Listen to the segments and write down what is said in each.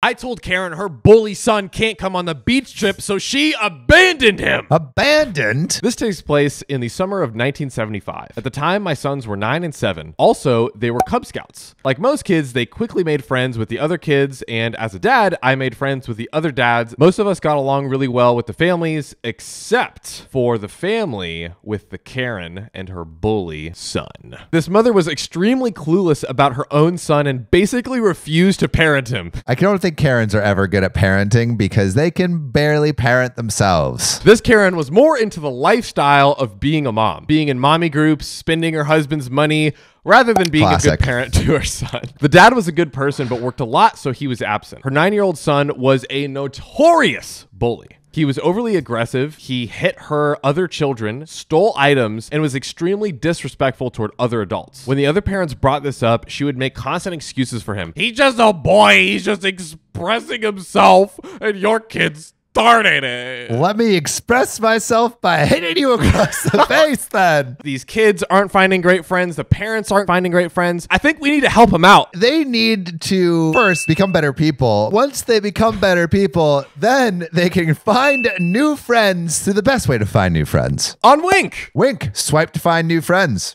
I told Karen her bully son can't come on the beach trip, so she abandoned him. Abandoned? This takes place in the summer of 1975. At the time, my sons were 9 and 7. Also, they were Cub Scouts. Like most kids, they quickly made friends with the other kids, and as a dad, I made friends with the other dads. Most of us got along really well with the families, except for the family with the Karen and her bully son. This mother was extremely clueless about her own son and basically refused to parent him. I can only think Karens are ever good at parenting because they can barely parent themselves. This Karen was more into the lifestyle of being a mom, being in mommy groups, spending her husband's money, rather than being a good parent to her son. The dad was a good person but worked a lot, so he was absent. Her 9-year-old son was a notorious bully. He was overly aggressive, he hit her other children, stole items, and was extremely disrespectful toward other adults. When the other parents brought this up, she would make constant excuses for him. He's just a boy, he's just expressing himself, and your kids started it. Let me express myself by hitting you across the face then. These kids aren't finding great friends. The parents aren't finding great friends. I think we need to help them out. They need to first become better people. Once they become better people, then they can find new friends through the best way to find new friends. On Wink. Wink, swipe to find new friends.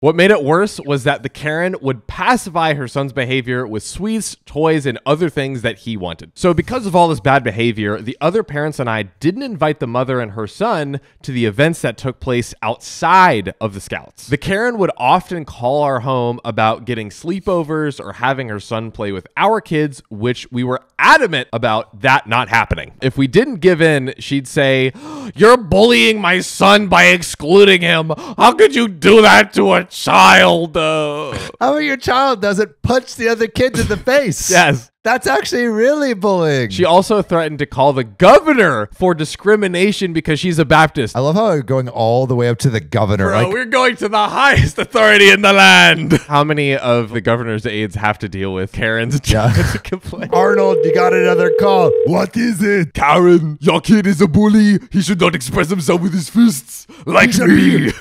What made it worse was that the Karen would pacify her son's behavior with sweets, toys, and other things that he wanted. So because of all this bad behavior, the other parents and I didn't invite the mother and her son to the events that took place outside of the Scouts. The Karen would often call our home about getting sleepovers or having her son play with our kids, which we were adamant about that not happening. If we didn't give in, she'd say, "You're bullying my son by excluding him. How could you do that to a child?" How about your child doesn't punch the other kids in the face? Yes. That's actually really bullying. She also threatened to call the governor for discrimination because she's a Baptist. I love how we're going all the way up to the governor. Bro, like, we're going to the highest authority in the land. How many of the governor's aides have to deal with Karen's complaint? Arnold, you got another call. What is it? Karen, your kid is a bully. He should not express himself with his fists like me.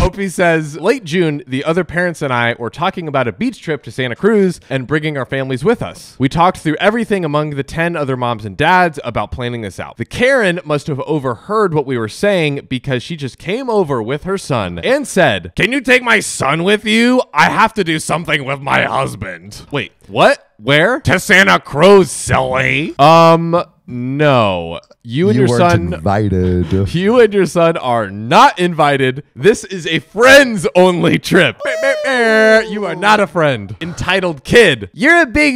Opie says, late June, the other parents and I were talking about a beach trip to Santa Cruz and bringing our families with us. We talked through everything among the 10 other moms and dads about planning this out. The Karen must have overheard what we were saying because she just came over with her son and said, "Can you take my son with you? I have to do something with my husband." Wait, what? Where? To Santa Cruz, silly. No, you and your son are not invited. This is a friends only trip. You are not a friend. Entitled kid. You're a big